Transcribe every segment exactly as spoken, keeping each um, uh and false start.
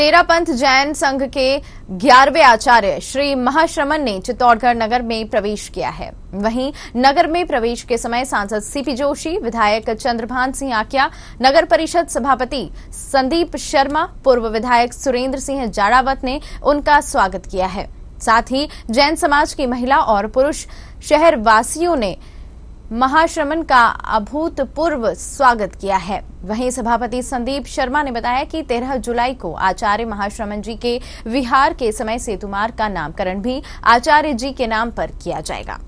तेरापंथ जैन संघ के ग्यारहवें आचार्य श्री महाश्रमण ने चित्तौड़गढ़ नगर में प्रवेश किया है। वहीं नगर में प्रवेश के समय सांसद सीपी जोशी, विधायक चंद्रभान सिंह आकिया, नगर परिषद सभापति संदीप शर्मा, पूर्व विधायक सुरेंद्र सिंह जाड़ावत ने उनका स्वागत किया है। साथ ही जैन समाज की महिला और पुरुष शहरवासियों ने महाश्रमण का अभूतपूर्व स्वागत किया है। वहीं सभापति संदीप शर्मा ने बताया कि तेरह जुलाई को आचार्य महाश्रमण जी के विहार के समय सेतुमार्ग का नामकरण भी आचार्य जी के नाम पर किया जाएगा।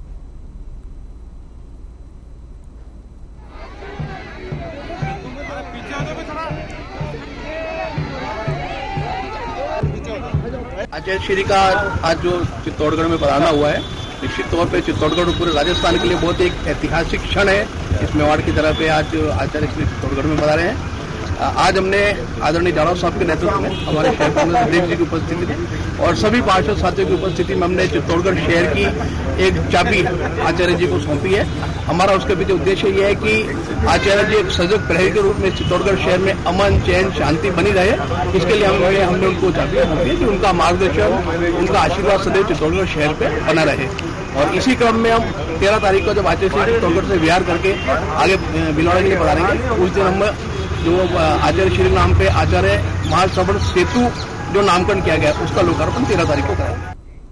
आचार्य श्री का आज जो चित्तौड़गढ़ में बढ़ाना हुआ है, निश्चित तौर पर चित्तौड़गढ़ पूरे राजस्थान के लिए बहुत एक ऐतिहासिक क्षण है। इस मेवाड़ की तरफ पे आज आचार्य श्री चित्तौड़गढ़ में बता रहे हैं। आज हमने आदरणीय जाड़ावत साहब के नेतृत्व में, हमारे शहर प्रमुख संदीप जी की उपस्थिति में और सभी पार्षद साथियों की उपस्थिति में हमने चित्तौड़गढ़ शहर की एक चाबी आचार्य जी को सौंपी है। हमारा उसके पीछे उद्देश्य ये है कि आचार्य जी एक सजग प्रहरी के रूप में चित्तौड़गढ़ शहर में अमन चैन शांति बनी रहे, इसके लिए हमने हमने उनको चाबी सौंपी है कि उनका मार्गदर्शन, उनका आशीर्वाद सदैव चित्तौड़गढ़ शहर पर बना रहे। और इसी क्रम में हम तेरह तारीख को जब आचार्य श्री चित्तौड़गढ़ से विहार करके आगे भिलवाड़ा के लिए बढ़ा रहेंगे, उस दिन हम जो आचार्य श्री नाम पे आचार्य महाश्रमण सेतु जो नामकरण किया गया उसका लोकार्पण तेरह तारीख को कराएंगे।